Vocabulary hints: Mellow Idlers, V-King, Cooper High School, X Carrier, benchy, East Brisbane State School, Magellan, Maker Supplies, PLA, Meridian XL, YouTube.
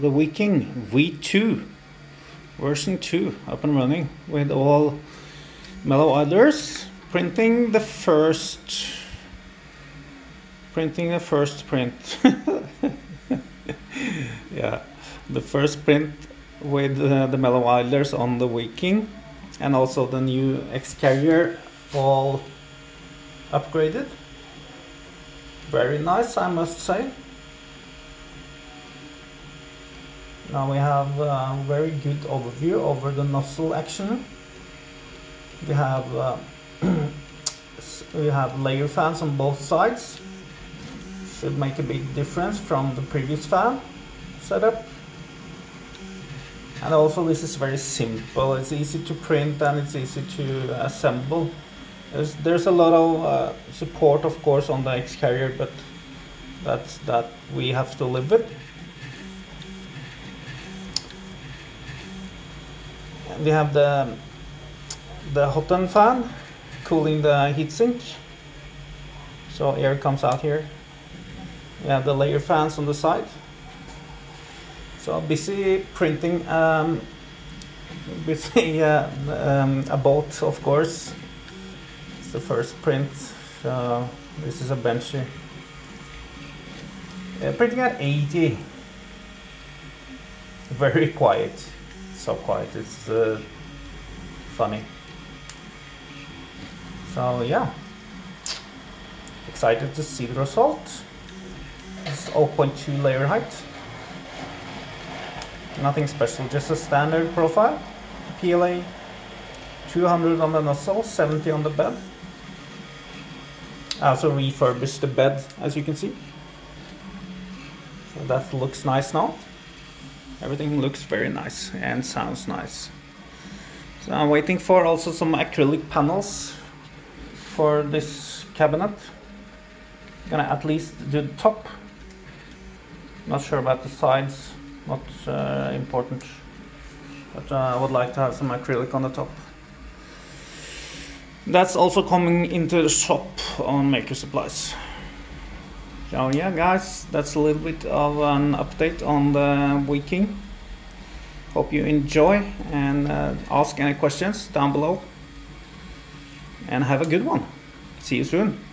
the V-King V2 version 2 up and running with all Mellow Idlers, printing the first print. Yeah, the first print with the Mellow Idlers on the V-King, and also the new X Carrier, all upgraded. Very nice, I must say. Now we have a very good overview over the nozzle action. We have layer fans on both sides. Should make a big difference from the previous fan setup. And also this is very simple. It's easy to print and it's easy to assemble. There's a lot of support, of course, on the X Carrier, but that we have to live with. We have the hot end fan cooling the heatsink, so air comes out here. We have the layer fans on the side. So busy printing a bolt, of course. It's the first print. This is a benchy. Printing at 80. Very quiet. So quiet, it's funny. So yeah, excited to see the result. It's 0.2 layer height, nothing special, just a standard profile, PLA, 200 on the nozzle, 70 on the bed. I also refurbished the bed, as you can see, so that looks nice now. Everything looks very nice and sounds nice. So I'm waiting for also some acrylic panels for this cabinet. I'm gonna at least do the top. Not sure about the sides, not important. But I would like to have some acrylic on the top. That's also coming into the shop on Maker Supplies. So yeah, guys, that's a little bit of an update on the V-King. Hope you enjoy, and ask any questions down below. And have a good one. See you soon.